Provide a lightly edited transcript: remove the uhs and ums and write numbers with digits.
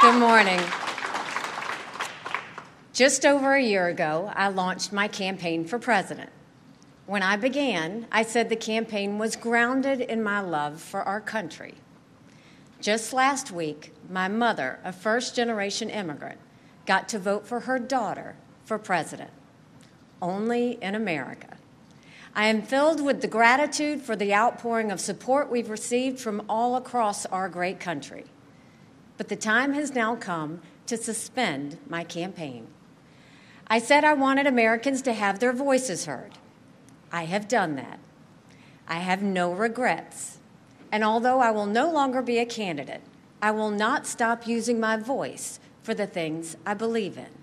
Good morning. Just over a year ago, I launched my campaign for president. When I began, I said the campaign was grounded in my love for our country. Just last week, my mother, a first-generation immigrant, got to vote for her daughter for president. Only in America. I am filled with the gratitude for the outpouring of support we've received from all across our great country. But the time has now come to suspend my campaign. I said I wanted Americans to have their voices heard. I have done that. I have no regrets. And although I will no longer be a candidate, I will not stop using my voice for the things I believe in.